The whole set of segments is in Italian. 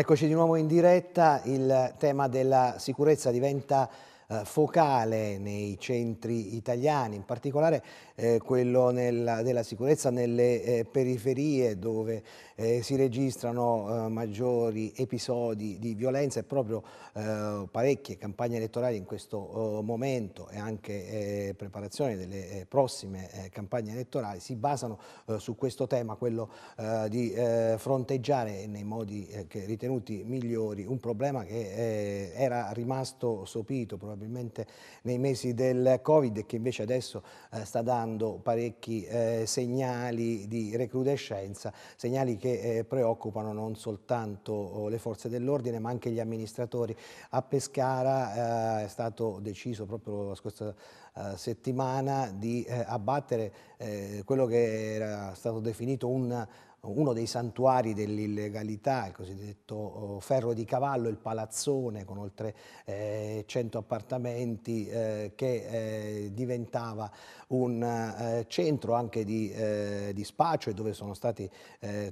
Eccoci di nuovo in diretta, il tema della sicurezza diventa focale nei centri italiani, in particolare quello della sicurezza nelle periferie dove si registrano maggiori episodi di violenza e proprio parecchie campagne elettorali in questo momento e anche preparazione delle prossime campagne elettorali si basano su questo tema, quello di fronteggiare nei modi ritenuti migliori un problema che era rimasto sopito probabilmente nei mesi del Covid e che invece adesso sta dando parecchi segnali di recrudescenza, segnali che preoccupano non soltanto le forze dell'ordine ma anche gli amministratori. A Pescara è stato deciso proprio la scorsa settimana di abbattere quello che era stato definito uno dei santuari dell'illegalità, il cosiddetto ferro di cavallo, il palazzone con oltre 100 appartamenti che diventava un centro anche di spaccio e dove sono stati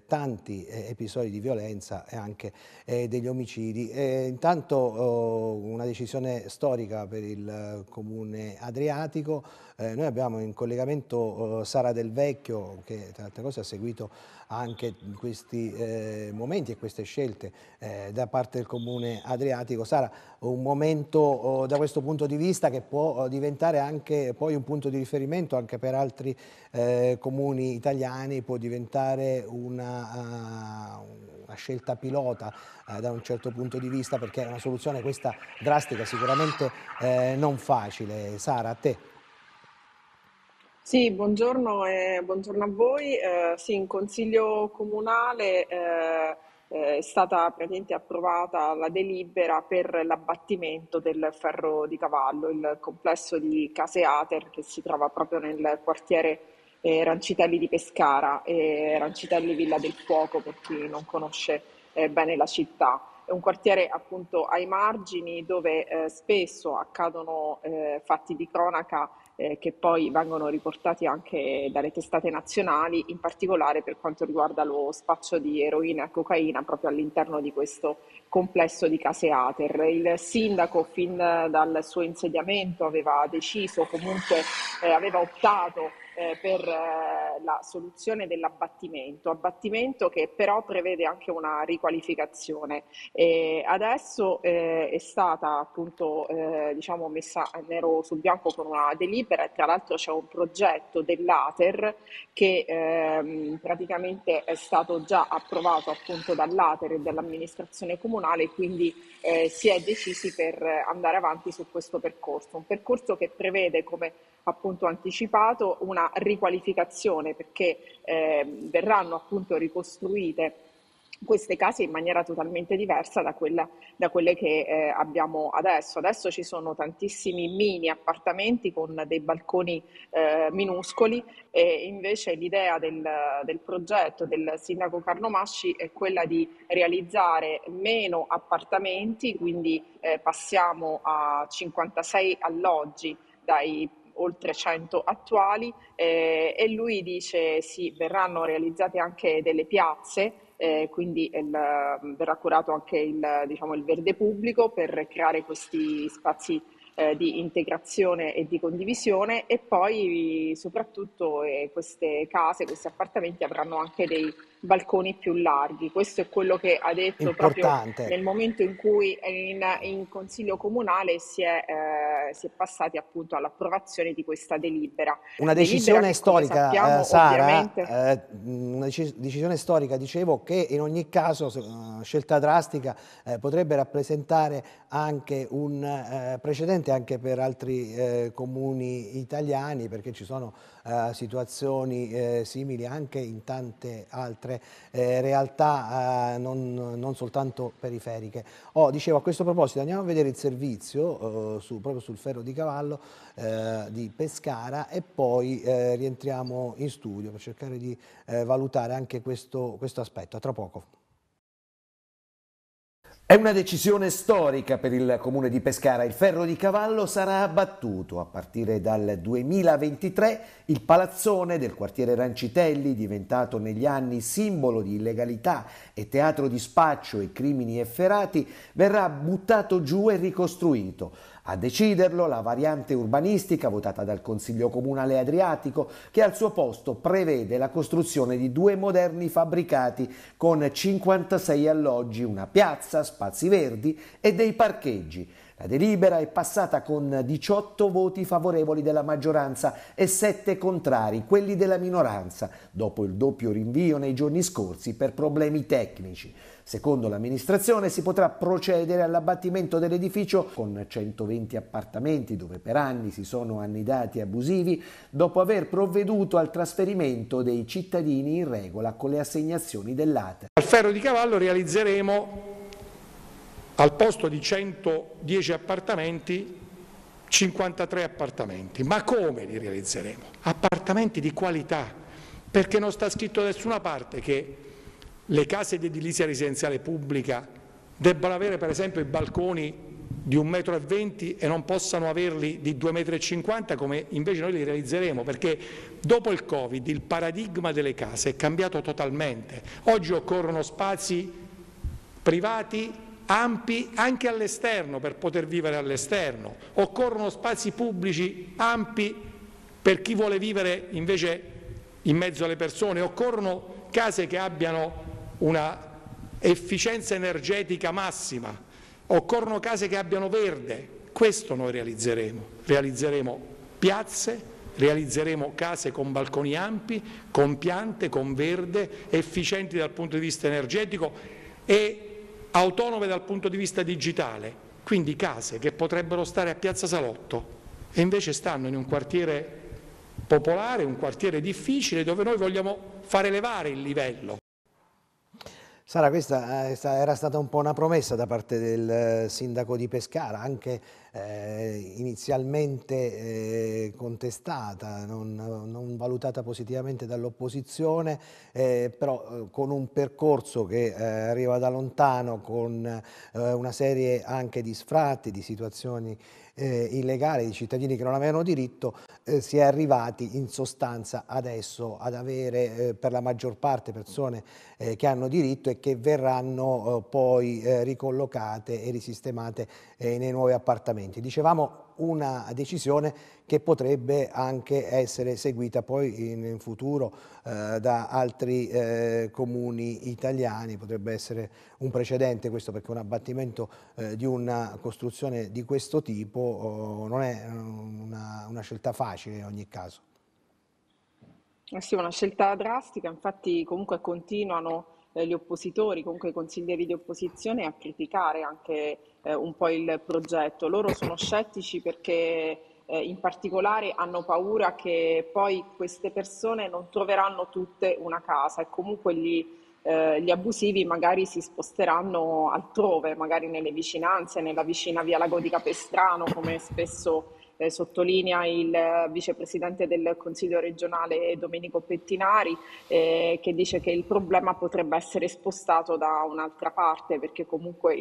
tanti episodi di violenza e anche degli omicidi. Intanto una decisione storica per il comune adriatico. Noi abbiamo in collegamento Sara del Vecchio che tra altre cose ha seguito anche questi momenti e queste scelte da parte del Comune Adriatico. Sara, un momento da questo punto di vista che può diventare anche poi un punto di riferimento anche per altri comuni italiani, può diventare una scelta pilota da un certo punto di vista, perché è una soluzione questa drastica sicuramente non facile. Sara, a te. Sì, buongiorno, buongiorno a voi. Sì, in Consiglio Comunale è stata praticamente approvata la delibera per l'abbattimento del ferro di cavallo, il complesso di case Ater che si trova proprio nel quartiere Rancitelli di Pescara, Rancitelli Villa del Fuoco per chi non conosce bene la città. È un quartiere appunto ai margini dove spesso accadono fatti di cronaca che poi vengono riportati anche dalle testate nazionali, in particolare per quanto riguarda lo spaccio di eroina e cocaina proprio all'interno di questo complesso di case Ater. Il sindaco fin dal suo insediamento aveva deciso, comunque aveva optato per la soluzione dell'abbattimento, abbattimento che però prevede anche una riqualificazione. E adesso è stata appunto diciamo messa nero su bianco con una delibera e tra l'altro c'è un progetto dell'Ater che praticamente è stato già approvato appunto dall'Ater e dall'amministrazione comunale, quindi si è decisi per andare avanti su questo percorso, un percorso che prevede, come appunto anticipato, una riqualificazione, perché verranno appunto ricostruite queste case in maniera totalmente diversa da quelle che abbiamo adesso. Adesso ci sono tantissimi mini appartamenti con dei balconi minuscoli e invece l'idea del progetto del sindaco Carlo Masci è quella di realizzare meno appartamenti, quindi passiamo a 56 alloggi dai oltre 100 attuali e lui dice sì, verranno realizzate anche delle piazze, quindi verrà curato anche il verde pubblico per creare questi spazi di integrazione e di condivisione e poi soprattutto queste case, questi appartamenti avranno anche dei balconi più larghi. Questo è quello che ha detto proprio nel momento in cui in Consiglio Comunale si è passati appunto all'approvazione di questa delibera. Una decisione storica, sappiamo, Sara, una decisione storica, dicevo, che in ogni caso, scelta drastica, potrebbe rappresentare anche un precedente anche per altri comuni italiani, perché ci sono situazioni simili anche in tante altre realtà non soltanto periferiche. Dicevo, a questo proposito andiamo a vedere il servizio proprio sul ferro di cavallo di Pescara e poi rientriamo in studio per cercare di valutare anche questo aspetto. A tra poco. È una decisione storica per il comune di Pescara. Il ferro di cavallo sarà abbattuto. A partire dal 2023 il palazzone del quartiere Rancitelli, diventato negli anni simbolo di illegalità e teatro di spaccio e crimini efferati, verrà buttato giù e ricostruito. A deciderlo la variante urbanistica votata dal Consiglio Comunale Adriatico, che al suo posto prevede la costruzione di 2 moderni fabbricati con 56 alloggi, una piazza, spazi verdi e dei parcheggi. La delibera è passata con 18 voti favorevoli della maggioranza e 7 contrari, quelli della minoranza, dopo il doppio rinvio nei giorni scorsi per problemi tecnici. Secondo l'amministrazione si potrà procedere all'abbattimento dell'edificio con 120 appartamenti dove per anni si sono annidati abusivi, dopo aver provveduto al trasferimento dei cittadini in regola con le assegnazioni dell'ATE. Al ferro di cavallo realizzeremo, al posto di 110 appartamenti, 53 appartamenti. Ma come li realizzeremo? Appartamenti di qualità, perché non sta scritto da nessuna parte che le case di edilizia residenziale pubblica debbano avere per esempio i balconi di 1,20 m e non possano averli di 2,50 m come invece noi li realizzeremo, perché dopo il Covid il paradigma delle case è cambiato totalmente. Oggi occorrono spazi privati ampi anche all'esterno per poter vivere all'esterno, occorrono spazi pubblici ampi per chi vuole vivere invece in mezzo alle persone, occorrono case che abbiano una efficienza energetica massima, occorrono case che abbiano verde. Questo noi realizzeremo piazze, realizzeremo case con balconi ampi, con piante, con verde, efficienti dal punto di vista energetico e autonome dal punto di vista digitale, quindi case che potrebbero stare a Piazza Salotto e invece stanno in un quartiere popolare, un quartiere difficile dove noi vogliamo far elevare il livello. Sara, questa era stata un po' una promessa da parte del sindaco di Pescara, anche inizialmente contestata, non valutata positivamente dall'opposizione, però con un percorso che arriva da lontano, con una serie anche di sfratti, di situazioni illegali, di cittadini che non avevano diritto, si è arrivati in sostanza adesso ad avere per la maggior parte persone che hanno diritto e che verranno poi ricollocate e risistemate nei nuovi appartamenti. Dicevamo, una decisione che potrebbe anche essere seguita poi in futuro da altri comuni italiani, potrebbe essere un precedente questo, perché un abbattimento di una costruzione di questo tipo non è una scelta facile in ogni caso. Sì, una scelta drastica, infatti comunque continuano gli oppositori, comunque i consiglieri di opposizione, a criticare anche un po' il progetto. Loro sono scettici perché in particolare hanno paura che poi queste persone non troveranno tutte una casa e comunque gli abusivi magari si sposteranno altrove, magari nelle vicinanze, nella vicina via Lago di Capestrano, come spesso sottolinea il vicepresidente del Consiglio regionale Domenico Pettinari, che dice che il problema potrebbe essere spostato da un'altra parte, perché comunque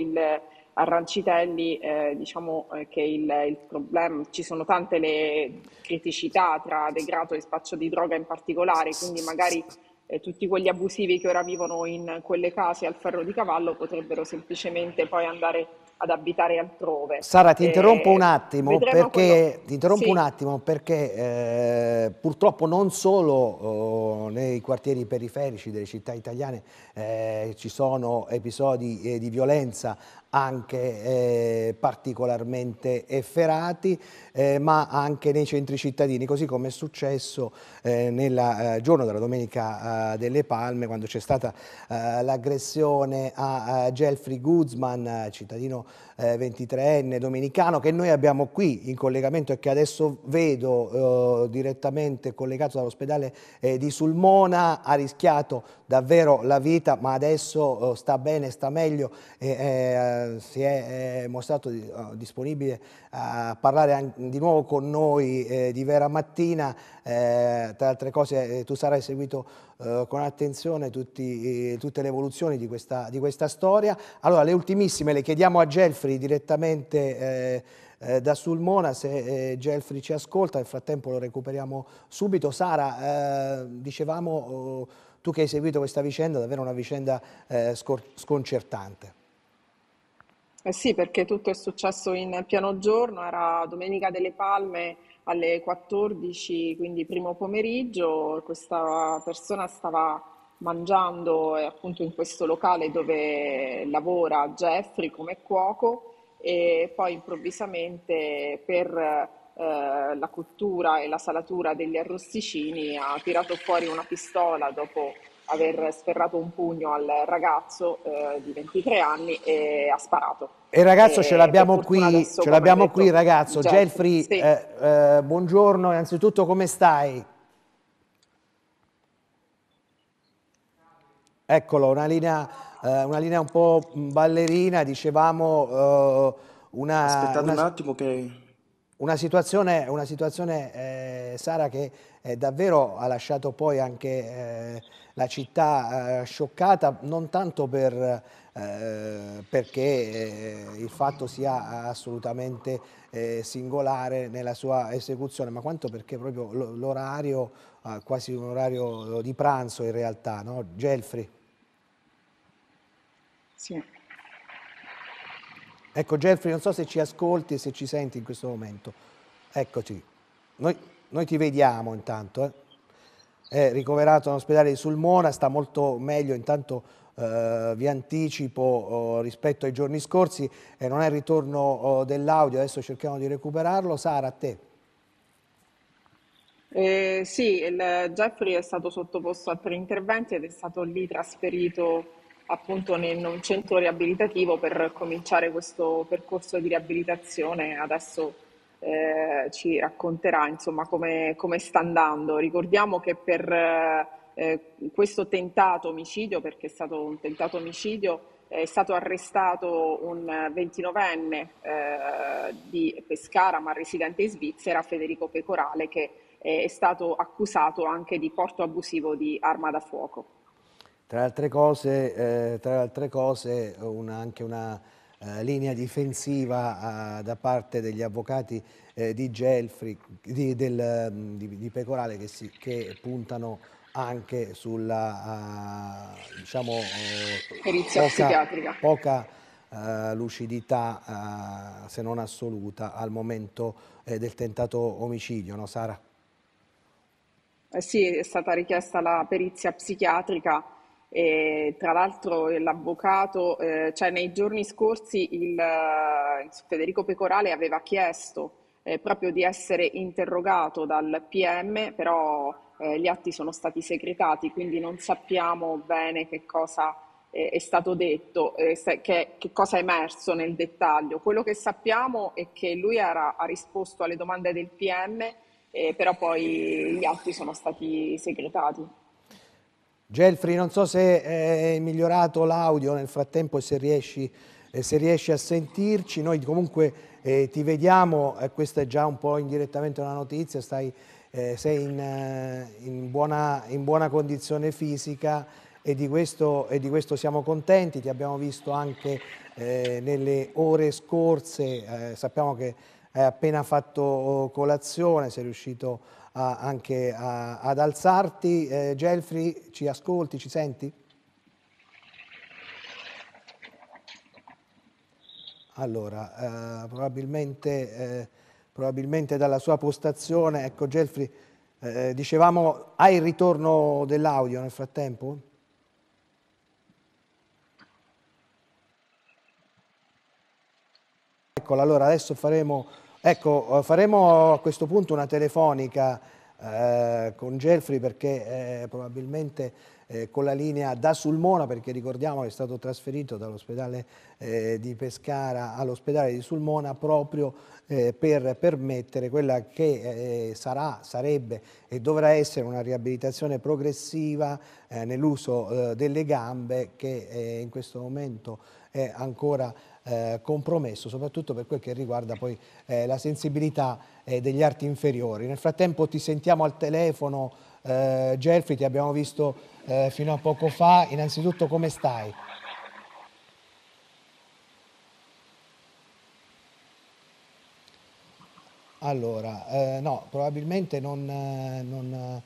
a Rancitelli diciamo che il problema, ci sono tante le criticità tra degrado e spaccio di droga in particolare, quindi magari tutti quegli abusivi che ora vivono in quelle case al ferro di cavallo potrebbero semplicemente poi andare ad abitare altrove. Sara, ti interrompo un attimo perché, sì, purtroppo non solo nei quartieri periferici delle città italiane ci sono episodi di violenza anche particolarmente efferati, ma anche nei centri cittadini, così come è successo nel giorno della Domenica delle Palme, quando c'è stata l'aggressione a Yelfri Guzman, cittadino 23enne dominicano, che noi abbiamo qui in collegamento e che adesso vedo direttamente collegato dall'ospedale di Sulmona. Ha rischiato davvero la vita, ma adesso sta bene, sta meglio, si è mostrato disponibile a parlare di nuovo con noi di Vera Mattina. Tra altre cose, tu sarai seguito con attenzione tutte le evoluzioni di questa storia. Allora, le ultimissime le chiediamo a Yelfri direttamente da Sulmona, se Yelfri ci ascolta. Nel frattempo lo recuperiamo subito. Sara, dicevamo, tu che hai seguito questa vicenda, davvero una vicenda sconcertante. Eh sì, perché tutto è successo in piano giorno, era Domenica delle Palme alle 14, quindi primo pomeriggio. Questa persona stava mangiando appunto in questo locale dove lavora Yelfri come cuoco, e poi improvvisamente per la cottura e la salatura degli arrosticini ha tirato fuori una pistola dopo aver sferrato un pugno al ragazzo di 23 anni e ha sparato. E il ragazzo ce l'abbiamo qui, il ragazzo. Yelfri, sì. Buongiorno, innanzitutto come stai? Eccolo, una linea un po' ballerina, dicevamo, una situazione, Sara, che davvero ha lasciato poi anche la città scioccata, non tanto perché il fatto sia assolutamente singolare nella sua esecuzione, ma quanto perché proprio l'orario, quasi un orario di pranzo in realtà, no? Yelfri? Sì. Ecco Yelfri, non so se ci ascolti e se ci senti in questo momento. Eccoci, noi ti vediamo intanto. È ricoverato all'ospedale di Sulmona, sta molto meglio intanto, vi anticipo, rispetto ai giorni scorsi. Non è il ritorno dell'audio, adesso cerchiamo di recuperarlo. Sara, a te. Sì, Yelfri è stato sottoposto a 3 interventi ed è stato lì trasferito appunto in un centro riabilitativo per cominciare questo percorso di riabilitazione. Adesso ci racconterà insomma come sta andando. Ricordiamo che per questo tentato omicidio, perché è stato un tentato omicidio, è stato arrestato un 29enne di Pescara ma residente in Svizzera, Federico Pecorale, che è stato accusato anche di porto abusivo di arma da fuoco. Tra le altre cose anche una linea difensiva da parte degli avvocati di Yelfri, di Pecorale, che puntano anche sulla diciamo, perizia psichiatrica. Poca lucidità, se non assoluta, al momento del tentato omicidio, no Sara? Sì, è stata richiesta la perizia psichiatrica. E tra l'altro l'avvocato, cioè nei giorni scorsi Federico Pecorale aveva chiesto proprio di essere interrogato dal PM, però gli atti sono stati segretati, quindi non sappiamo bene che cosa è stato detto, che cosa è emerso nel dettaglio. Quello che sappiamo è che lui ha risposto alle domande del PM, però poi gli atti sono stati segretati. Yelfri, non so se è migliorato l'audio nel frattempo, se riesci a sentirci. Noi comunque ti vediamo, questa è già un po' indirettamente una notizia, sei in buona condizione fisica e di questo siamo contenti. Ti abbiamo visto anche nelle ore scorse, sappiamo che hai appena fatto colazione, sei riuscito anche ad alzarti. Yelfri, ci ascolti, ci senti? Allora, probabilmente dalla sua postazione. Ecco Yelfri, dicevamo, hai il ritorno dell'audio nel frattempo? Eccola, allora adesso faremo a questo punto una telefonica con Yelfri, perché probabilmente con la linea da Sulmona, perché ricordiamo che è stato trasferito dall'ospedale di Pescara all'ospedale di Sulmona proprio per permettere quella che sarebbe e dovrà essere una riabilitazione progressiva nell'uso delle gambe, che in questo momento è ancora compromesso, soprattutto per quel che riguarda poi la sensibilità degli arti inferiori. Nel frattempo ti sentiamo al telefono, Yelfri, ti abbiamo visto fino a poco fa. Innanzitutto, come stai? Allora, no, probabilmente non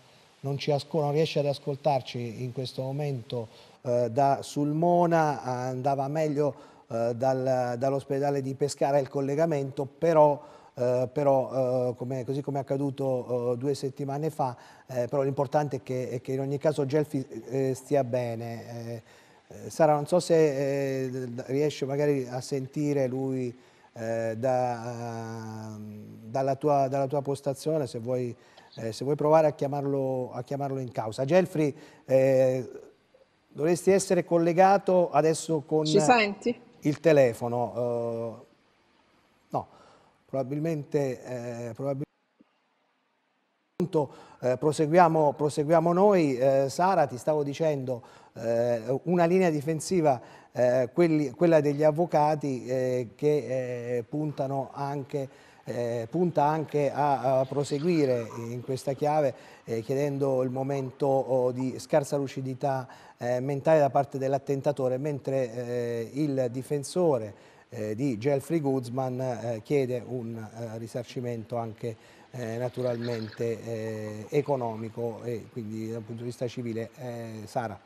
riesce ad ascoltarci in questo momento da Sulmona, andava meglio dall'ospedale di Pescara il collegamento, però così come è accaduto 2 settimane fa, però l'importante è che in ogni caso Yelfri stia bene. Sara, non so se riesce magari a sentire lui dalla tua postazione, se vuoi provare a chiamarlo in causa. Yelfri, dovresti essere collegato adesso con il telefono. No, probabilmente proseguiamo noi. Sara, ti stavo dicendo, una linea difensiva, quella degli avvocati, che punta anche a proseguire in questa chiave, chiedendo il momento di scarsa lucidità mentale da parte dell'attentatore, mentre il difensore di Yelfri Guzman chiede un risarcimento anche naturalmente economico e quindi dal punto di vista civile. Sara.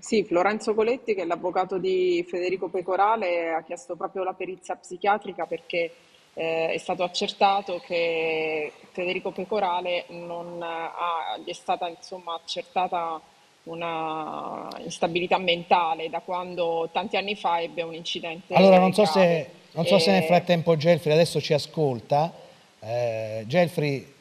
Sì, Lorenzo Coletti, che è l'avvocato di Federico Pecorale, ha chiesto proprio la perizia psichiatrica perché è stato accertato che Federico Pecorale gli è stata, insomma, accertata una instabilità mentale da quando tanti anni fa ebbe un incidente. Allora, non so se nel frattempo Yelfri adesso ci ascolta. Yelfri,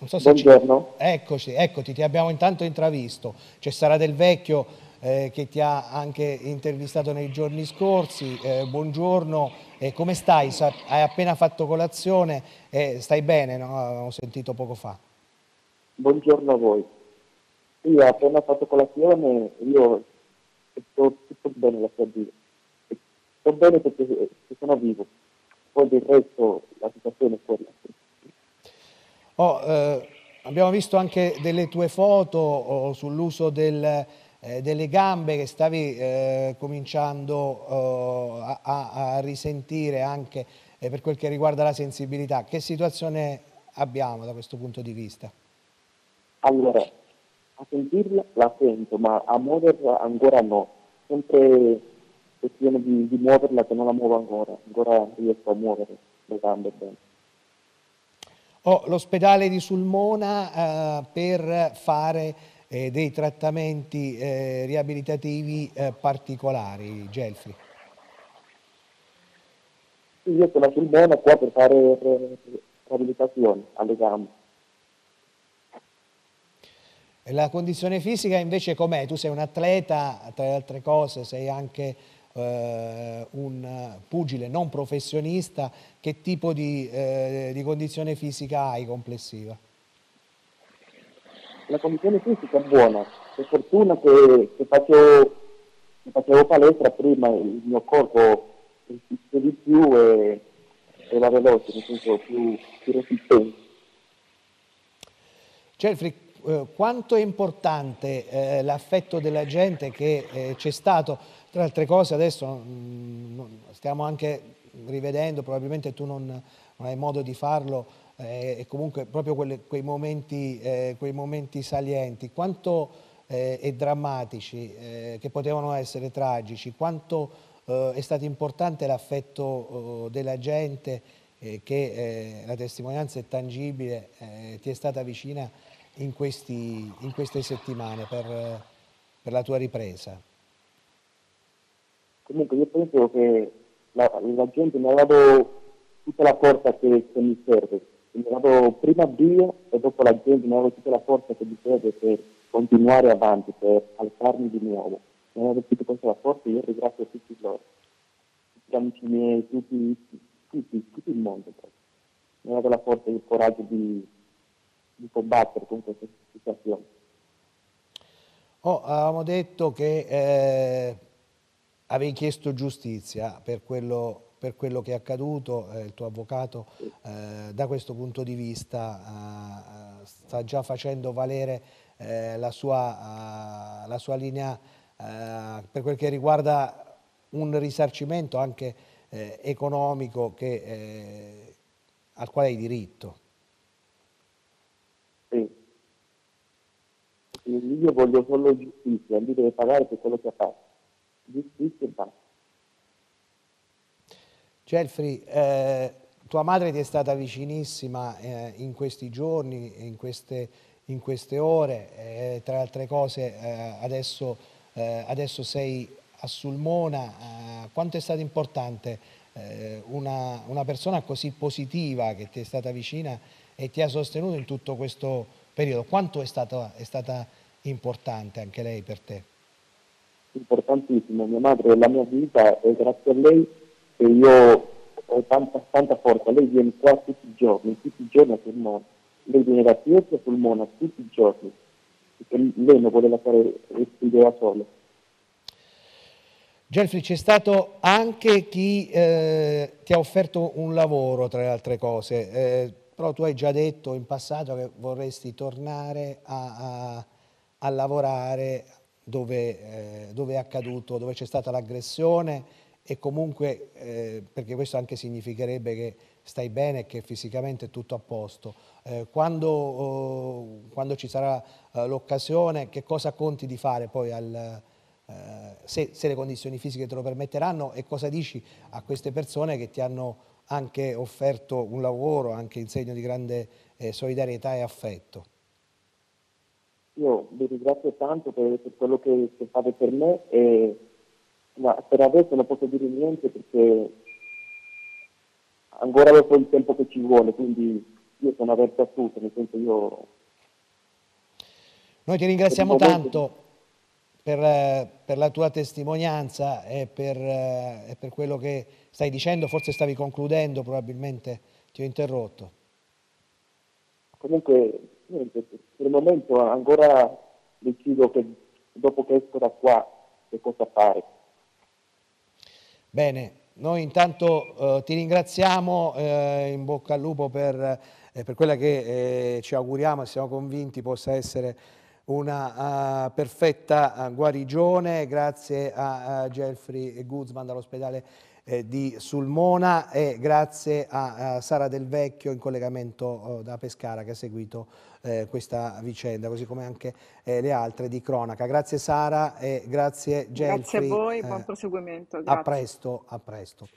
non so se buongiorno. Eccoti, ti abbiamo intanto intravisto. C'è Sara del Vecchio che ti ha anche intervistato nei giorni scorsi. Buongiorno, come stai? Hai appena fatto colazione, stai bene, no? Ho sentito poco fa. Buongiorno a voi. Sì, ho appena fatto colazione, io sto tutto bene, la salute. Sto bene perché sono vivo, poi del resto la situazione è quella. Abbiamo visto anche delle tue foto sull'uso delle gambe, che stavi cominciando a risentire anche per quel che riguarda la sensibilità. Che situazione abbiamo da questo punto di vista? Allora, a sentirla la sento, ma a muoverla ancora no. Sempre questione di muoverla, che non la muovo ancora riesco a muovere le gambe bene. L'ospedale di Sulmona per fare dei trattamenti riabilitativi particolari, Yelfri. Sì, io sono a Sulmona qua per fare riabilitazione alle gambe. La condizione fisica invece com'è? Tu sei un atleta, tra le altre cose sei anche un pugile non professionista. Che tipo di condizione fisica hai complessiva? La condizione fisica è buona, per fortuna che facevo palestra prima, il mio corpo resiste di più e era veloce, nel senso più resistente. Yelfri, quanto è importante l'affetto della gente che c'è stato? Tra altre cose adesso stiamo anche rivedendo, probabilmente tu non hai modo di farlo, e comunque proprio quei momenti salienti, quanto e drammatici, che potevano essere tragici, quanto è stato importante l'affetto della gente che la testimonianza è tangibile, ti è stata vicina in queste settimane per la tua ripresa? Comunque io penso che la gente mi ha dato tutta la forza che mi serve, mi ha dato prima Dio e dopo la gente mi ha dato tutta la forza che mi serve per continuare avanti, per alzarmi di nuovo. Mi hanno detto questa la forza, io ringrazio tutti loro, tutti gli amici miei, tutto il mondo. Mi hanno dato la forza e il coraggio di combattere con questa situazione. Oh, avevamo detto che avevi chiesto giustizia per quello che è accaduto, il tuo avvocato da questo punto di vista sta già facendo valere la sua linea per quel che riguarda un risarcimento anche economico al quale hai diritto. Sì. Io voglio solo giustizia, lui deve pagare per quello che ha fatto. Giustizia e basta. Yelfri, tua madre ti è stata vicinissima in questi giorni, in queste ore, tra le altre cose adesso sei a Sulmona. Quanto è stato importante una persona così positiva che ti è stata vicina e ti ha sostenuto in tutto questo periodo? Quanto è stata importante anche lei per te? Importantissimo, mia madre è la mia vita e grazie a lei che io ho tanta forza. Lei viene qua tutti i giorni a Sulmona, lei viene da Pietro a Sulmona tutti i giorni, perché lei non voleva fare il studio da sola. Yelfri, c'è stato anche chi ti ha offerto un lavoro, tra le altre cose, però tu hai già detto in passato che vorresti tornare a lavorare dove è accaduto, dove c'è stata l'aggressione. E comunque, perché questo anche significherebbe che stai bene e che fisicamente è tutto a posto. Quando ci sarà l'occasione, che cosa conti di fare poi, se le condizioni fisiche te lo permetteranno, e cosa dici a queste persone che ti hanno anche offerto un lavoro, anche in segno di grande solidarietà e affetto? Io vi ringrazio tanto per quello che fate per me Ma per adesso non posso dire niente perché ancora dopo il tempo che ci vuole, quindi io sono aperto a tutto, nel senso io... Noi ti ringraziamo tanto per la tua testimonianza e per quello che stai dicendo. Forse stavi concludendo, probabilmente ti ho interrotto. Comunque, niente, per il momento ancora decido che dopo che esco da qua che cosa fare. Bene, noi intanto ti ringraziamo, in bocca al lupo per quella che ci auguriamo e siamo convinti possa essere una perfetta guarigione. Grazie a Yelfri Guzman dall'ospedale di Sulmona e grazie a Sara del Vecchio in collegamento da Pescara, che ha seguito questa vicenda, così come anche le altre di cronaca. Grazie Sara e grazie Yelfri. Grazie a voi, buon proseguimento. Grazie. A presto.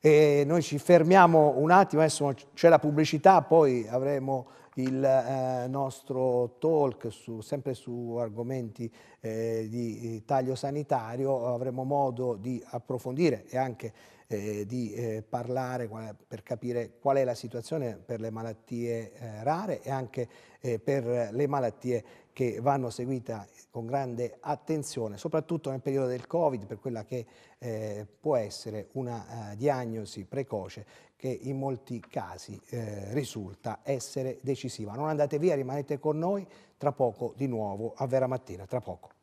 E noi ci fermiamo un attimo, adesso c'è la pubblicità, poi avremo il nostro talk sempre su argomenti di taglio sanitario. Avremo modo di approfondire e anche di parlare per capire qual è la situazione per le malattie rare e anche per le malattie che vanno seguite con grande attenzione, soprattutto nel periodo del Covid, per quella che può essere una diagnosi precoce che in molti casi risulta essere decisiva. Non andate via, rimanete con noi, tra poco di nuovo a Vera Mattina, tra poco.